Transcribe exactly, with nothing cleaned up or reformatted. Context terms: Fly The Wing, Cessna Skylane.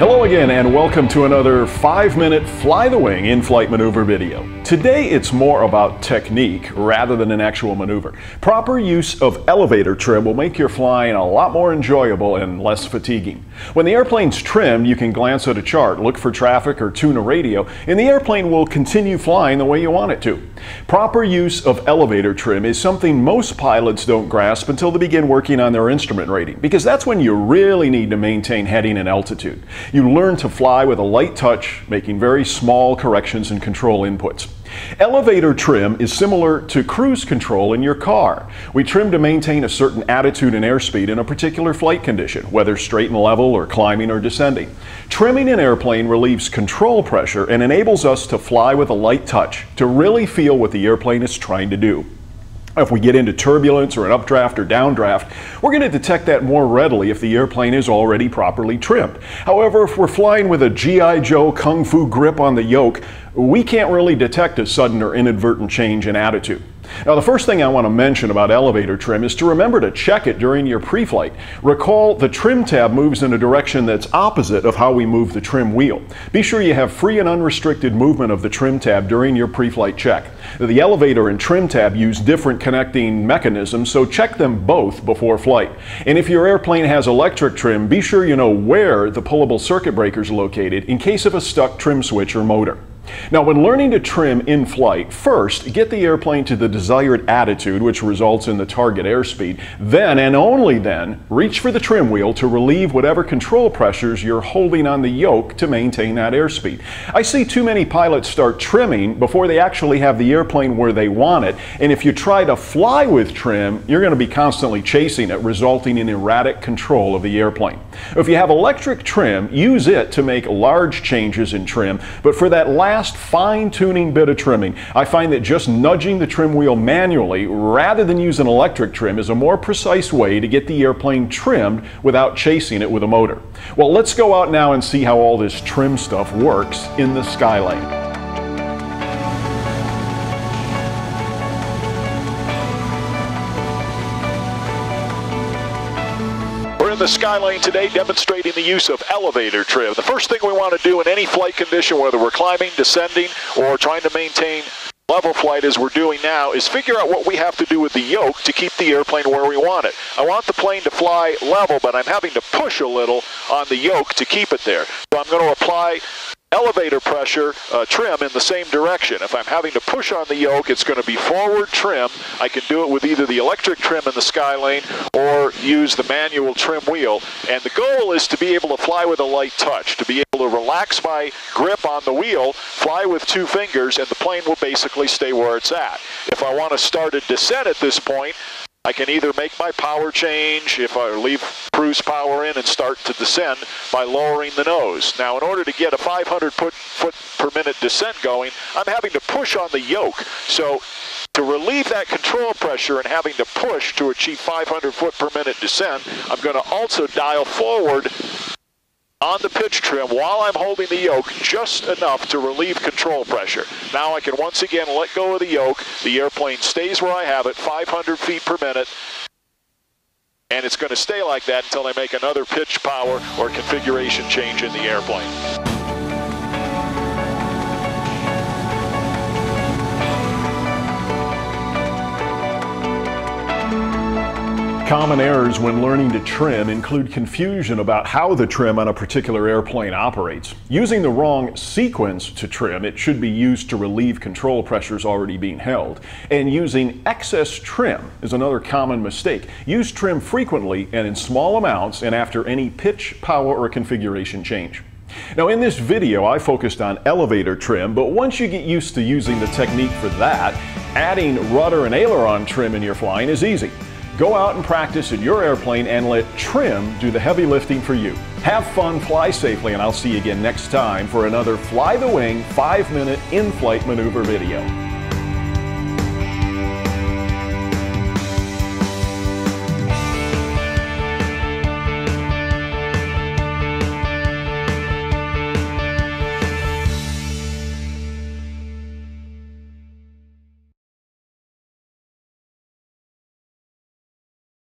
Hello again and welcome to another five minute Fly the Wing in-flight maneuver video. Today it's more about technique rather than an actual maneuver. Proper use of elevator trim will make your flying a lot more enjoyable and less fatiguing. When the airplane's trimmed, you can glance at a chart, look for traffic or tune a radio, and the airplane will continue flying the way you want it to. Proper use of elevator trim is something most pilots don't grasp until they begin working on their instrument rating, because that's when you really need to maintain heading and altitude. You learn to fly with a light touch, making very small corrections and control inputs. Elevator trim is similar to cruise control in your car. We trim to maintain a certain attitude and airspeed in a particular flight condition, whether straight and level or climbing or descending. Trimming an airplane relieves control pressure and enables us to fly with a light touch, to really feel what the airplane is trying to do. If we get into turbulence or an updraft or downdraft, we're going to detect that more readily if the airplane is already properly trimmed. However, if we're flying with a G I Joe Kung Fu grip on the yoke, we can't really detect a sudden or inadvertent change in attitude. Now, the first thing I want to mention about elevator trim is to remember to check it during your pre-flight. Recall the trim tab moves in a direction that's opposite of how we move the trim wheel. Be sure you have free and unrestricted movement of the trim tab during your pre-flight check. The elevator and trim tab use different connecting mechanisms, so check them both before flight. And if your airplane has electric trim, be sure you know where the pullable circuit breaker is located in case of a stuck trim switch or motor. Now, when learning to trim in flight, first get the airplane to the desired attitude, which results in the target airspeed. Then, and only then, reach for the trim wheel to relieve whatever control pressures you're holding on the yoke to maintain that airspeed. I see too many pilots start trimming before they actually have the airplane where they want it, and if you try to fly with trim, you're going to be constantly chasing it, resulting in erratic control of the airplane. If you have electric trim, use it to make large changes in trim, but for that last fine-tuning bit of trimming, I find that just nudging the trim wheel manually rather than use an electric trim is a more precise way to get the airplane trimmed without chasing it with a motor. Well, let's go out now and see how all this trim stuff works in the Skylane. The Skylane today, demonstrating the use of elevator trim. The first thing we want to do in any flight condition, whether we're climbing, descending, or trying to maintain level flight as we're doing now, is figure out what we have to do with the yoke to keep the airplane where we want it. I want the plane to fly level, but I'm having to push a little on the yoke to keep it there. So I'm going to apply elevator pressure uh, trim in the same direction. If I'm having to push on the yoke, it's going to be forward trim. I can do it with either the electric trim in the Skylane or use the manual trim wheel. And the goal is to be able to fly with a light touch, to be able to relax my grip on the wheel, fly with two fingers, and the plane will basically stay where it's at. If I want to start a descent at this point, I can either make my power change, if I leave cruise power in and start to descend, by lowering the nose. Now, in order to get a five hundred foot per minute descent going, I'm having to push on the yoke. So to relieve that control pressure and having to push to achieve five hundred foot per minute descent, I'm going to also dial forward on the pitch trim while I'm holding the yoke just enough to relieve control pressure. Now I can once again let go of the yoke. The airplane stays where I have it, five hundred feet per minute, and it's going to stay like that until I make another pitch, power, or configuration change in the airplane. Common errors when learning to trim include confusion about how the trim on a particular airplane operates. Using the wrong sequence to trim, it should be used to relieve control pressures already being held. And using excess trim is another common mistake. Use trim frequently and in small amounts and after any pitch, power, or configuration change. Now, in this video, I focused on elevator trim, but once you get used to using the technique for that, adding rudder and aileron trim in your flying is easy. Go out and practice in your airplane and let trim do the heavy lifting for you. Have fun, fly safely, and I'll see you again next time for another Fly the Wing five minute in-flight maneuver video.